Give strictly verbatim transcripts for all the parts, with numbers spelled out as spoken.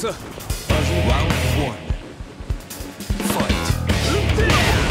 Sir. Round one. Fight. Yeah.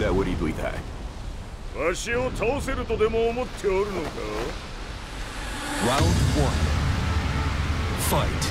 ラウリといた。わしを倒せるとでも思っておるのか。ラウンドワン。ファイト。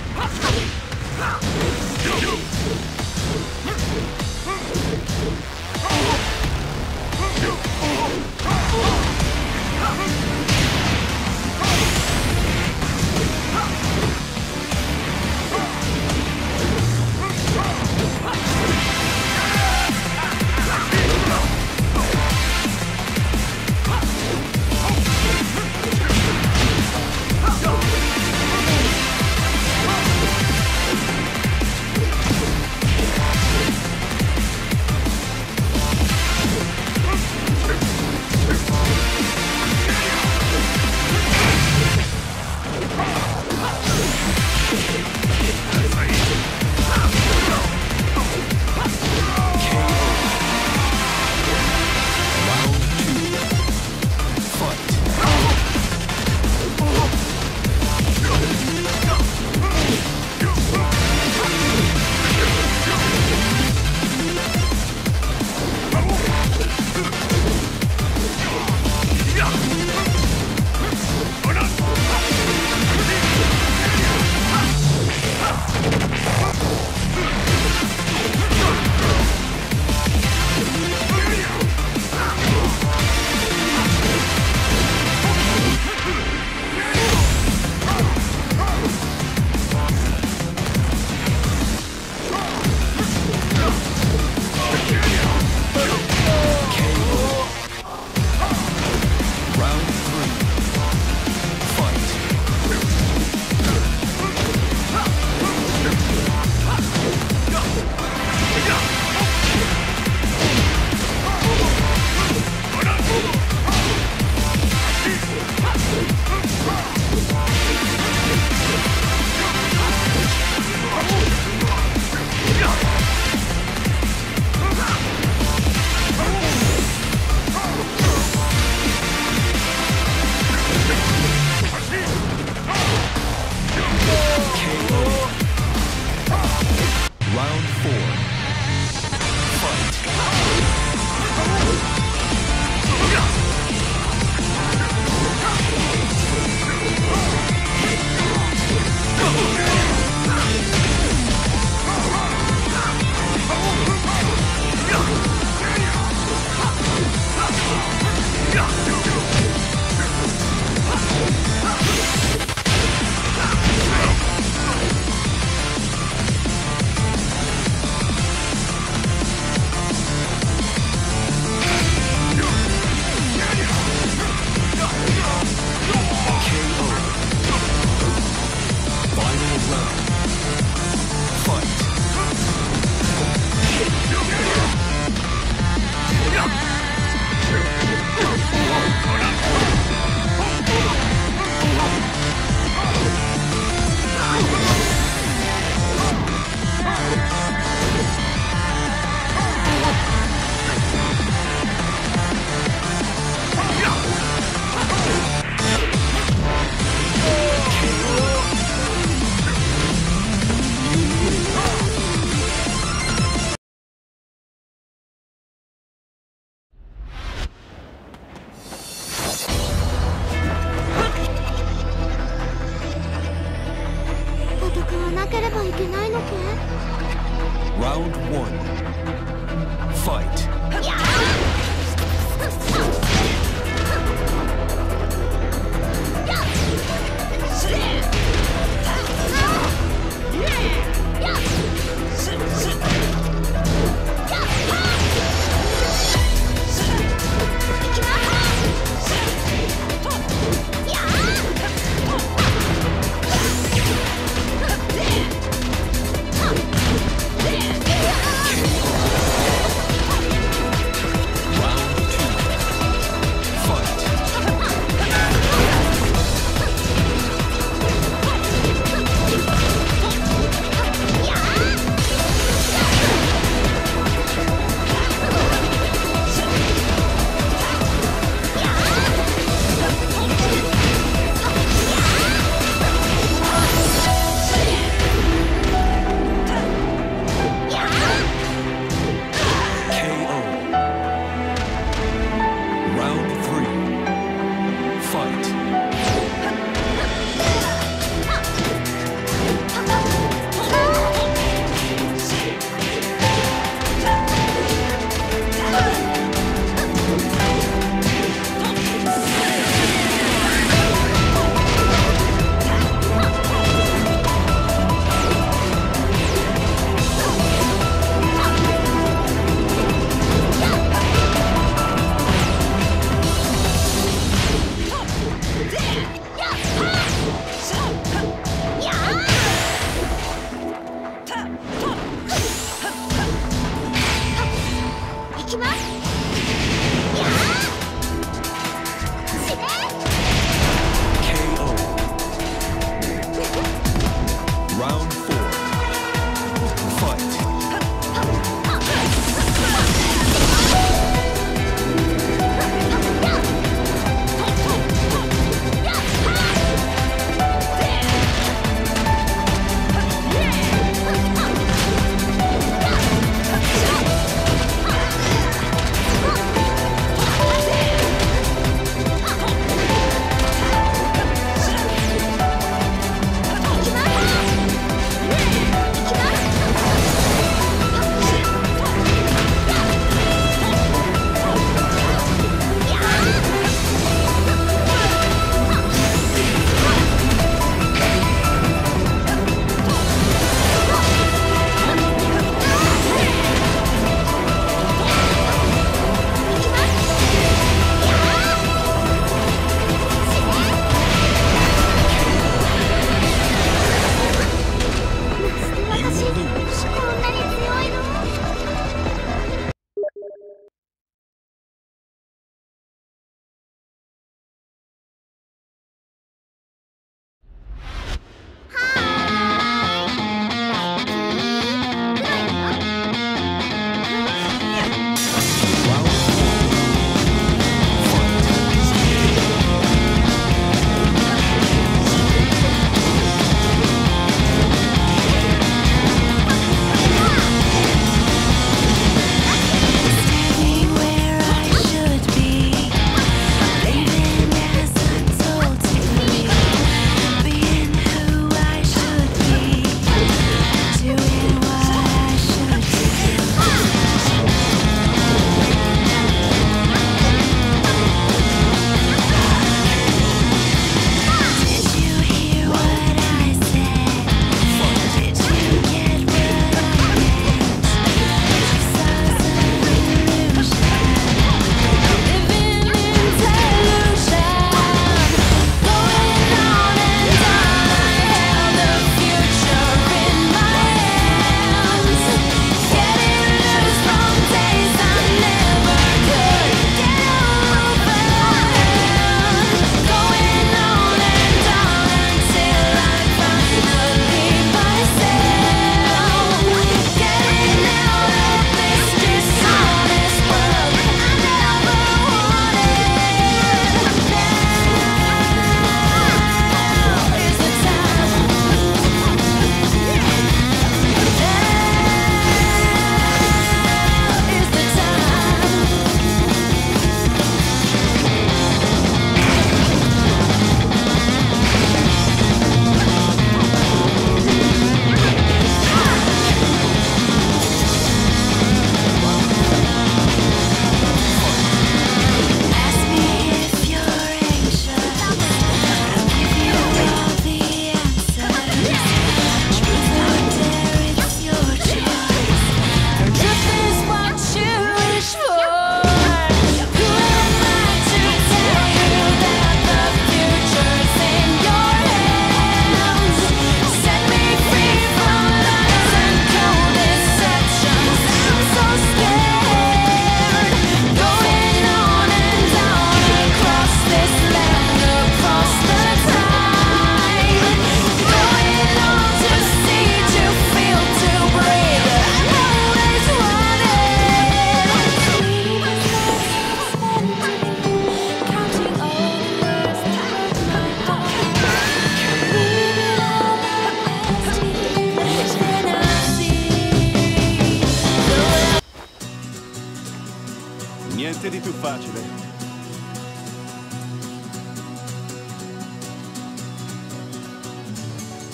Niente di più facile.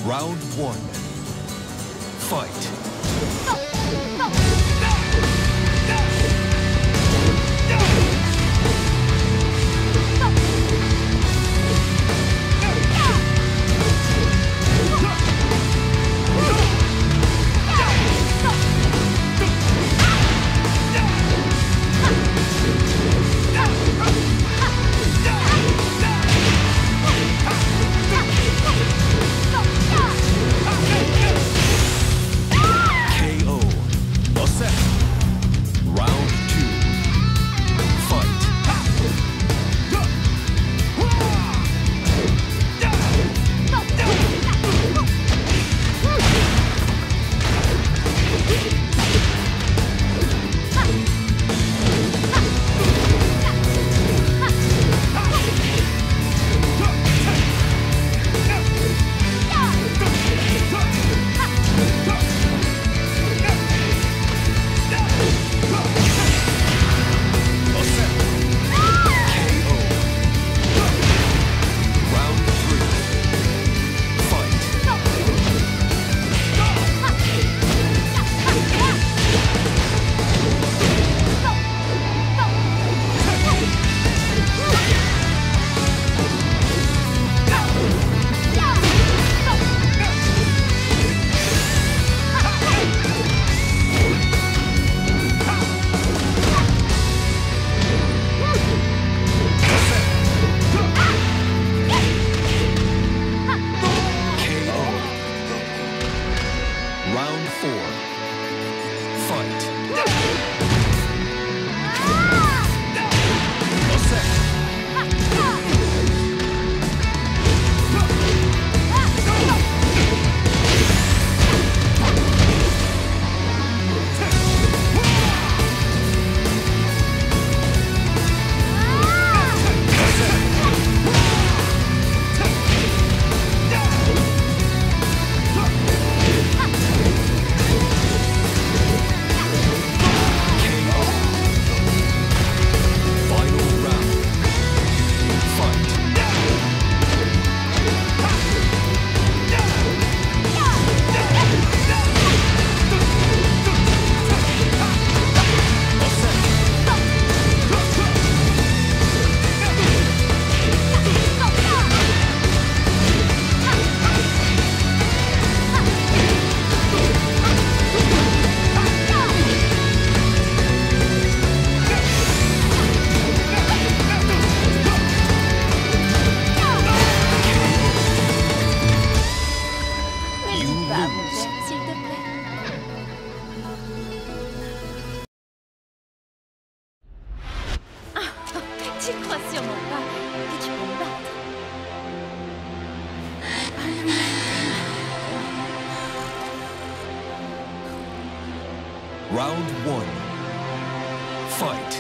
Round one. Fight. No, no. Ah! Round one. Fight.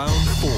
Round four.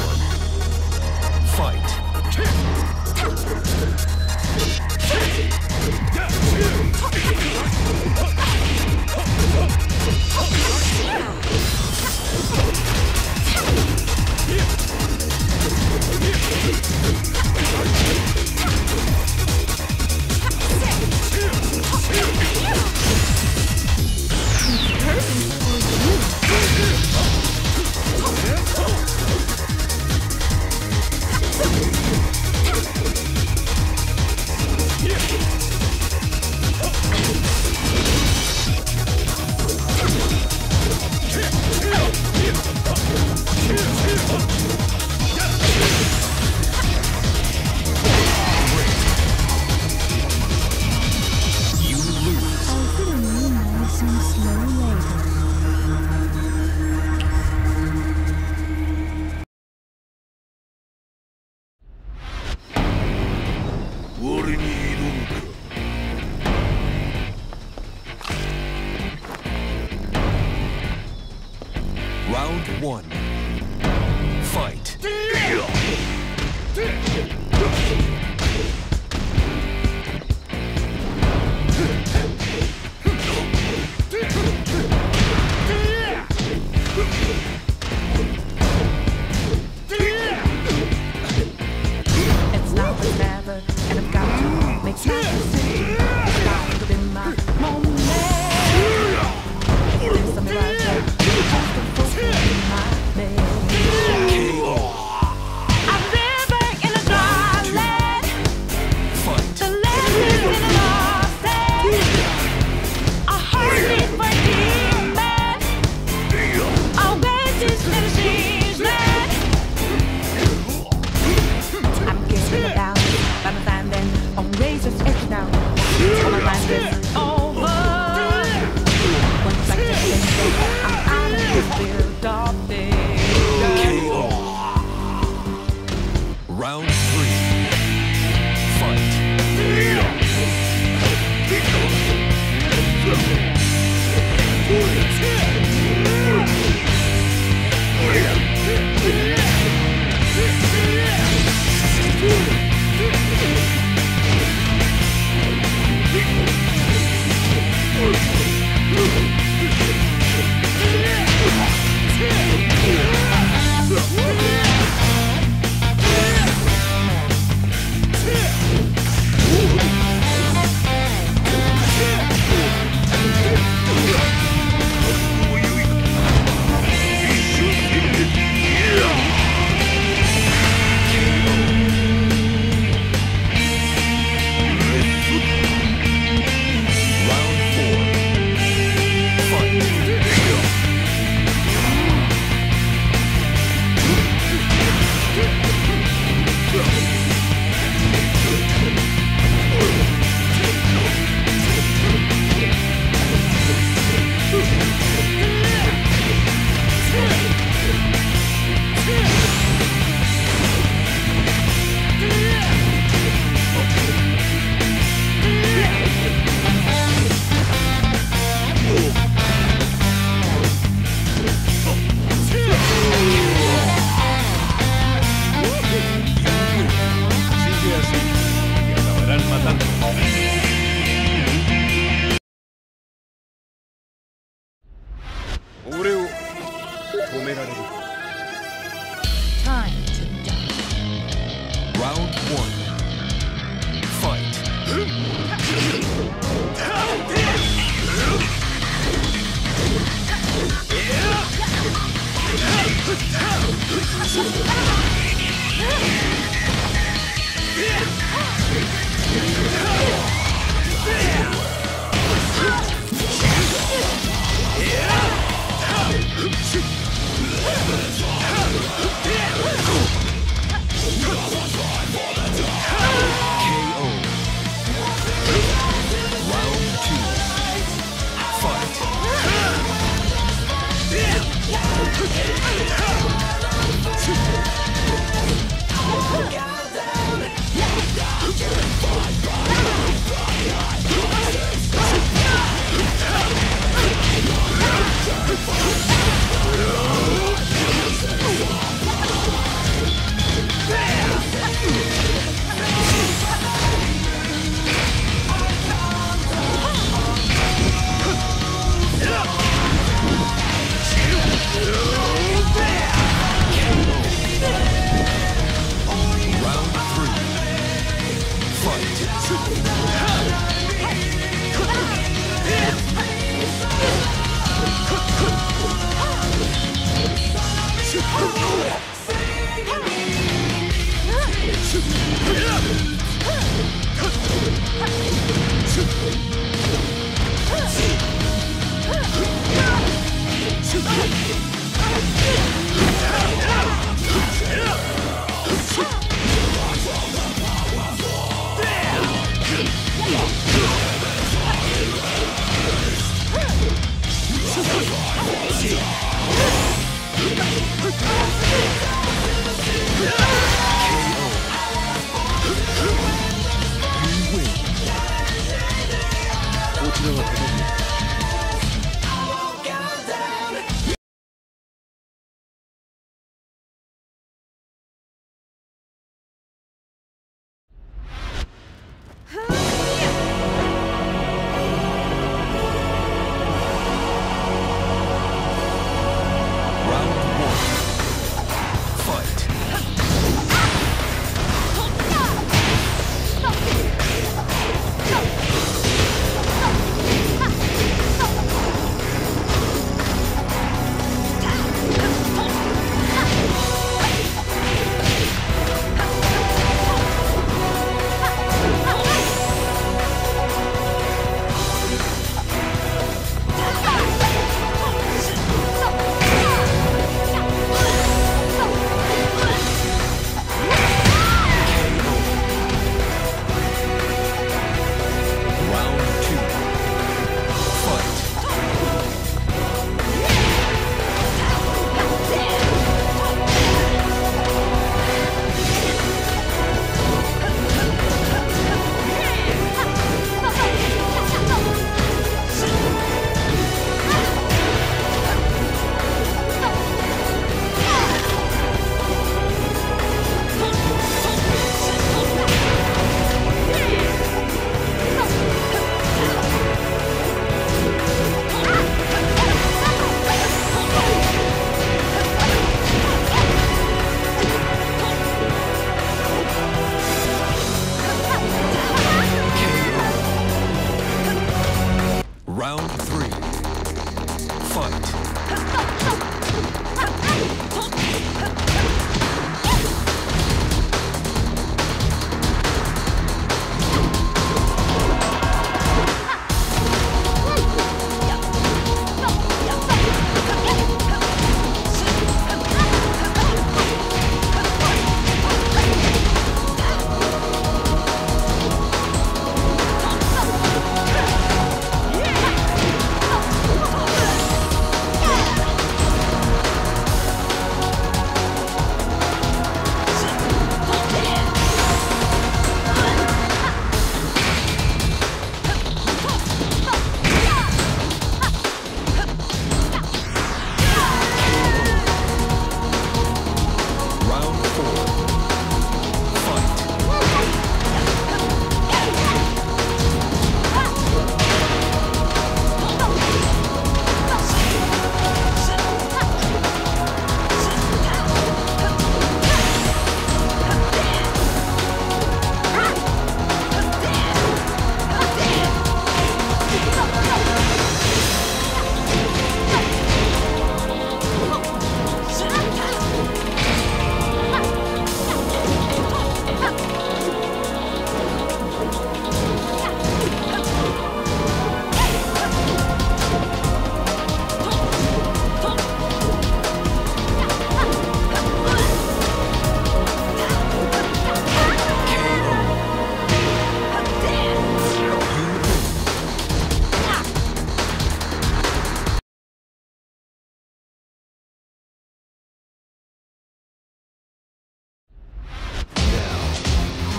Round one. Fight. It's now or never, and I've got to make sure you see. It's got to be my moment. It makes them right. Round two. Fight.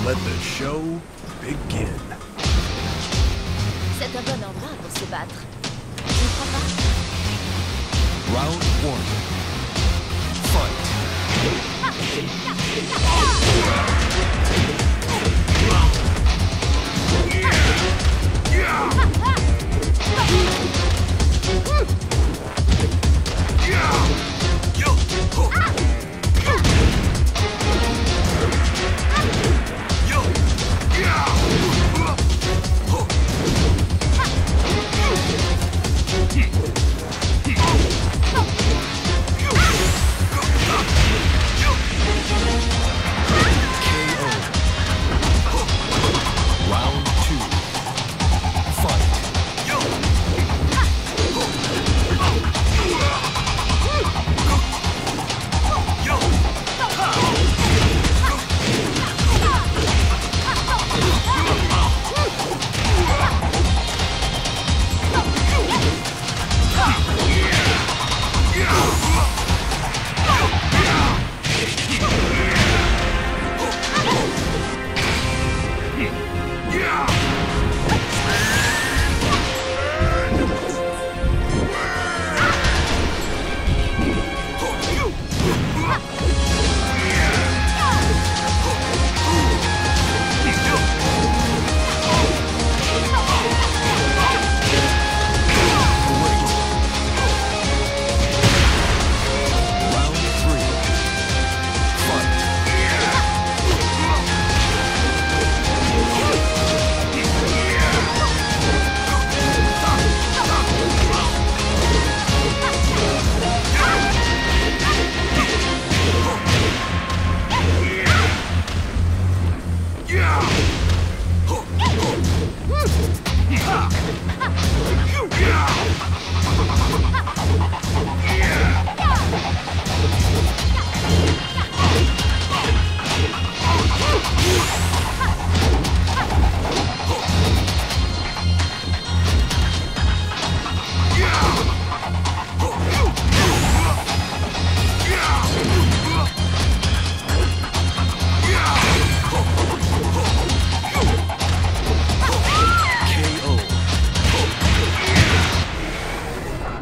Let the show begin. C'est un bon endroit pour se battre. Je crois pas. Round one. Fight.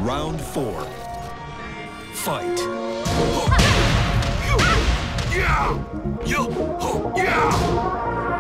Round four. Fight. Yeah.